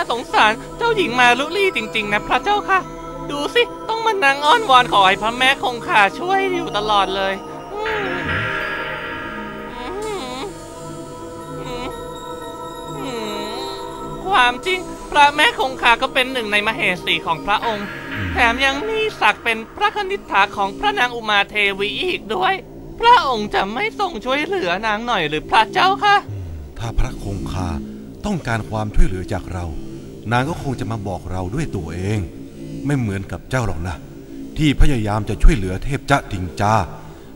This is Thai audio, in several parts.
าสงสารเจ้าหญิงมารุลี่จริงๆนะพระเจ้าค่ะดูสิต้องมานั่งอ้อนวอนขอให้พระแม่คงคาช่วยอยู่ตลอดเลยความจริงพระแม่คงคาก็เป็นหนึ่งในมเหสีของพระองค์แถมยังมีศักดิ์เป็นพระคณิษฐาของพระนางอุมาเทวีอีกด้วยพระองค์จะไม่ทรงช่วยเหลือนางหน่อยหรือพระเจ้าค่ะถ้าพระคงคาต้องการความช่วยเหลือจากเรานางก็คงจะมาบอกเราด้วยตัวเองไม่เหมือนกับเจ้าหรอกนะที่พยายามจะช่วยเหลือเทพเจ้าติงจา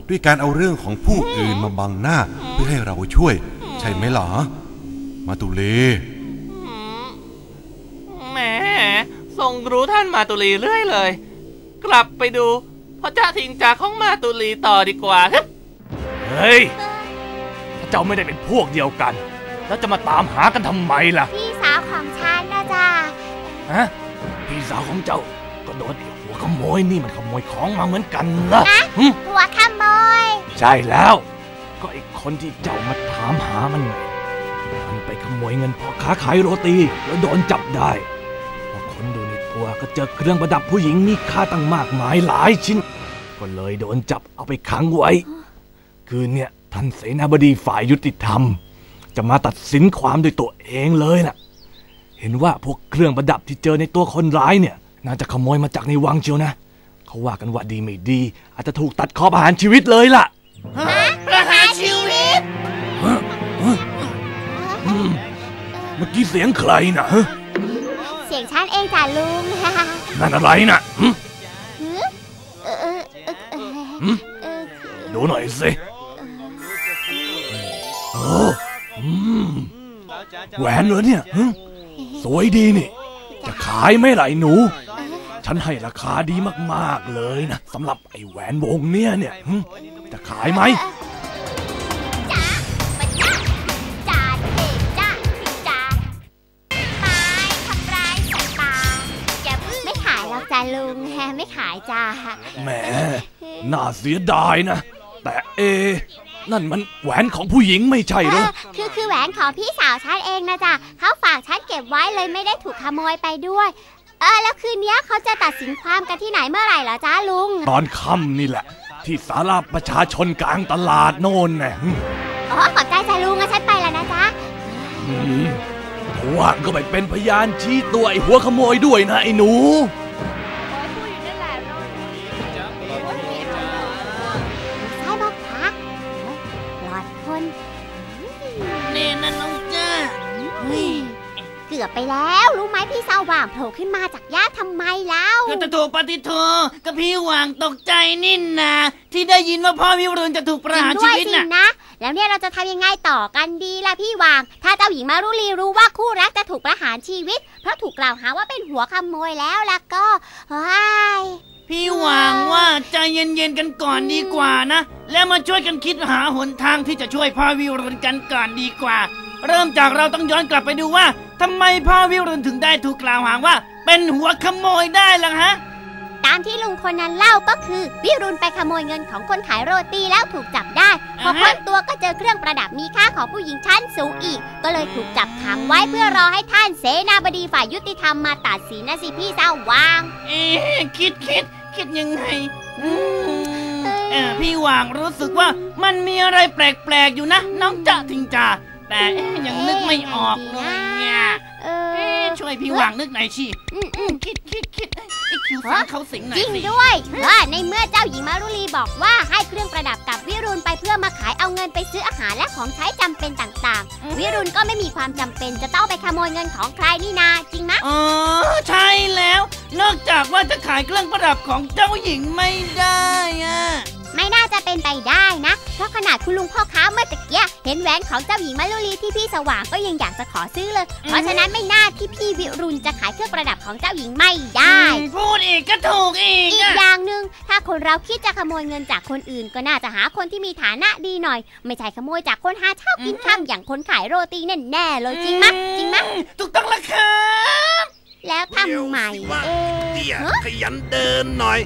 ด้วยการเอาเรื่องของผู้อื่นมาบังหน้าเพื่อให้เราช่วยใช่ไหมหรอมาตุลีแหมทรงรู้ท่านมาตุลีเรื่อยเลยกลับไปดูพระเจ้าติงจาของมาตุลีต่อดีกว่าเฮ้ยพระเจ้าไม่ได้เป็นพวกเดียวกันแล้วจะมาตามหากันทำไมล่ะพี่สาวของฉันนะจ๊ะฮะพี่สาวของเจ้าก็โดนหัวขโมยนี่มันขโมยของมาเหมือนกันล่ะหัวขโมยใช่แล้วก็ไอ้คนที่เจ้ามาถามหามันไงมันไปขโมยเงินพ่อค้าขายโรตีแล้วโดนจับได้พอคนดูในตัวก็เจอเครื่องประดับผู้หญิงมีค่าตั้งมากมายหลายชิ้นก็เลยโดนจับเอาไปขังไว้คืนเนี่ยท่านเสนาบดีฝ่ายยุติธรรมจะมาตัดสินความด้วยตัวเองเลยล่ะเห็นว่าพวกเครื่องประดับที่เจอในตัวคนร้ายเนี่ยน่าจะขโมยมาจากในวังเชียวนะเขาว่ากันว่าดีไม่ดีอาจจะถูกตัดคอประหารชีวิตเลยล่ะประหารชีวิตเมื่อกี้เสียงใครนะเสียงฉันเองจ้ะลุงนั่นอะไรนะดูหน่อยสิแหวนเหรอเนี่ยสวยดีนี่จะขายไม่ไหลหนูฉันให้ราคาดีมากๆเลยนะสำหรับไอ้แหวนวงเนี่ยจะขายไหมไม่ขายหรอกจ้าลุงไม่ขายจ้าแหมน่าเสียดายนะแต่นั่นมันแหวนของผู้หญิงไม่ใช่หรอคือแหวนของพี่สาวฉันเองนะจ๊ะเขาฝากฉันเก็บไว้เลยไม่ได้ถูกขโมยไปด้วยแล้วคืนนี้เขาจะตัดสินความกันที่ไหนเมื่อไหร่เหรอจ๊ะลุงตอนค่ำนี่แหละที่ศาลาประชาชนกลางตลาดโน่นน่ะอ๋อขอบใจจ้ะลุงฉันไปแล้วนะจ๊ะว่างก็ไปเป็นพยานชี้ตัวไอ้หัวขโมยด้วยนะไอ้หนูเกือบไปแล้วรู้ไหมพี่สาวหว่างโผล่ขึ้นมาจากหญ้าทำไมแล้วก็จะถูกปฏิโทษก็พี่หว่างตกใจนิ่นนะที่ได้ยินว่าพ่อวิรุณจะถูกประหารชีวิตนะแล้วเนี่ยเราจะทำยังไงต่อกันดีล่ะพี่หว่างถ้าเจ้าหญิงมารุลีรู้ว่าคู่รักจะถูกประหารชีวิตเพราะถูกกล่าวหาว่าเป็นหัวขโมยแล้วล่ะก็พี่หว่างว่าใจเย็นๆกันก่อนดีกว่านะแล้วมาช่วยกันคิดหาหนทางที่จะช่วยพ่อวิรุณกันก่อนดีกว่าเริ่มจากเราต้องย้อนกลับไปดูว่าทำไมพ่อวิรุณถึงได้ถูกกล่าวหาว่าเป็นหัวขโมยได้ล่ะฮะตามที่ลุงคนนั้นเล่าก็คือวิรุณไปขโมยเงินของคนขายโรตีแล้วถูกจับได้พอพ้นตัวก็เจอเครื่องประดับมีค่าของผู้หญิงชั้นสูงอีกก็เลยถูกจับขังไว้เพื่อรอให้ท่านเสนาบดีฝ่ายยุติธรรมมาตัดสินนะสิพี่เจ้าวางคิดยังไงพี่วางรู้สึกว่ามันมีอะไรแปลกๆอยู่นะน้องจ๊ะทิงจาแต่ยังนึกไม่ออกเลยเนี่ยช่วยพี่หว่างนึกหน่อยสิคิดไอ้คิวสันเขาสิงหน่อยจริงด้วยในเมื่อเจ้าหญิงมารุลีบอกว่าให้เครื่องประดับกับวิรุณไปเพื่อมาขายเอาเงินไปซื้ออาหารและของใช้จำเป็นต่างๆวิรุณก็ไม่มีความจำเป็นจะต้องไปขโมยเงินของใครนี่นาจริงไหมอ๋อใช่แล้วนอกจากว่าจะขายเครื่องประดับของเจ้าหญิงไม่ได้อะไม่น่าจะเป็นไปได้นะเพราะขนาดคุณลุงพ่อค้าเมื่อตะกี้เห็นแหวนของเจ้าหญิงมารุลีที่พี่สว่างก็ยังอยากจะขอซื้อเลยเพราะฉะนั้นไม่น่าที่พี่วิรุณจะขายเครื่องประดับของเจ้าหญิงไม่ได้พูดอีกก็ถูกอีกอย่างหนึ่งถ้าคนเราคิดจะขโมยเงินจากคนอื่นก็น่าจะหาคนที่มีฐานะดีหน่อยไม่ใช่ขโมยจากคนหาเช้ากินค่ำอย่างคนขายโรตีแน่ๆเลยจริงมั้ยจริงมั้ยถูกต้องแล้วครับแล้วทำใหม่เตี้ยขยันเดินหน่อย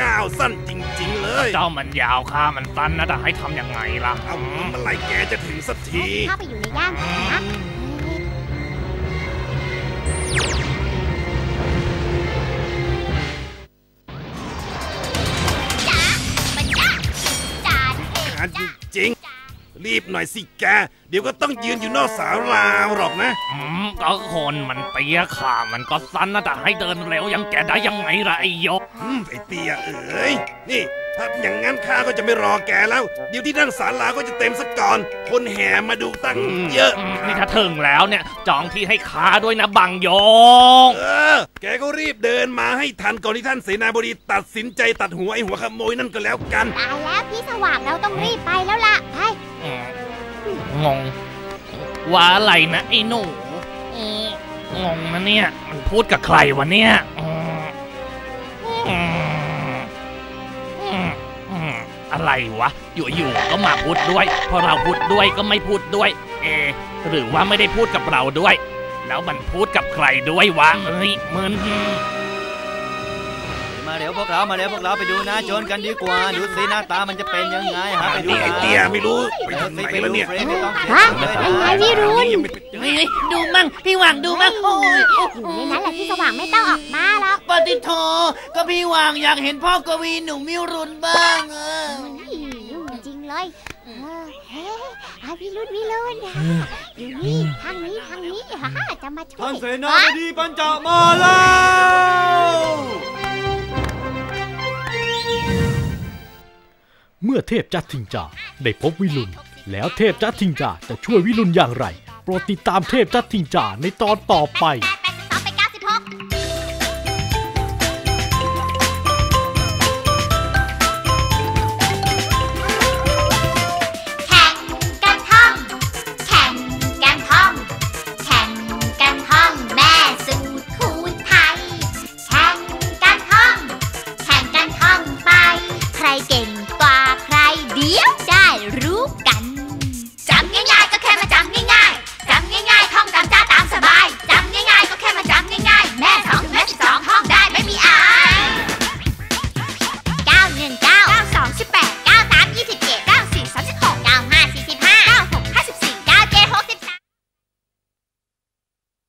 ก้าวสั้นจริงๆเลยเจ้ามันยาวข้ามันสั้นนะแต่ให้ทำยังไงล่ะเมื่อไหร่แกจะถึงสักทีข้าไปอยู่ในย่ามนะ รีบหน่อยสิแกเดี๋ยวก็ต้องยืนอยู่นอกศาลาหรอกนะก็คนมันเตี้ยขามันก็สั้นนะแต่ให้เดินเร็วอย่างแกได้ยังไงล่ะไอ้ยกไอ้เตี้ยเอ๋ยนี่ถ้าอย่างงั้นข้าก็จะไม่รอแกแล้วเดี๋ยวที่นั่งศาลาก็จะเต็มซะก่อนคนแห่มาดูตั้งเยอะนี่ถ้าถึงแล้วเนี่ยจองที่ให้ข้าด้วยนะบังยงแกก็รีบเดินมาให้ทันก่อนที่ท่านเสนาบดีตัดสินใจตัดหัวไอ้หัวขโมยนั่นก็แล้วกันตายแล้วพี่สว่างเราต้องรีบไปแล้วล่ะไปงงว่าอะไรนะไอ้หนูงงนะเนี่ยมันพูดกับใครวะเนี่ยอะไรวะอยู่ๆก็มาพูดด้วยพอเราพูดด้วยก็ไม่พูดด้วยหรือว่าไม่ได้พูดกับเราด้วยแล้วมันพูดกับใครด้วยวะเฮ้ยมึนมาเดี๋ยวพวกเราไปดูนะโจรกันดีกว่าดูสิหน้าตามันจะเป็นยังไงฮะไปดูไอ้เตี้ยไม่รู้ไปทางไหนแล้วเนี่ยฮะไอ้พี่รุ่นดูมั่งพี่หว่างดูมั่งโอ้ยนี่นั่นแหละพี่สว่างไม่ต้องออกมาแล้วปฏิโทก็พี่หว่างอยากเห็นพ่อกวีหนุ่มมิรุนบ้างจริงเลยพี่รุ่นอยู่นี่ทางนี้ฮ่าจะมาช่วยท่านเสนาบดีปัญจมาแล้วเมื่อเทพจัตทิงจาได้พบวิรุณแล้วเทพจัตทิงจาจะช่วยวิรุณอย่างไรโปรดติดตามเทพจัตทิงจาในตอนต่อไป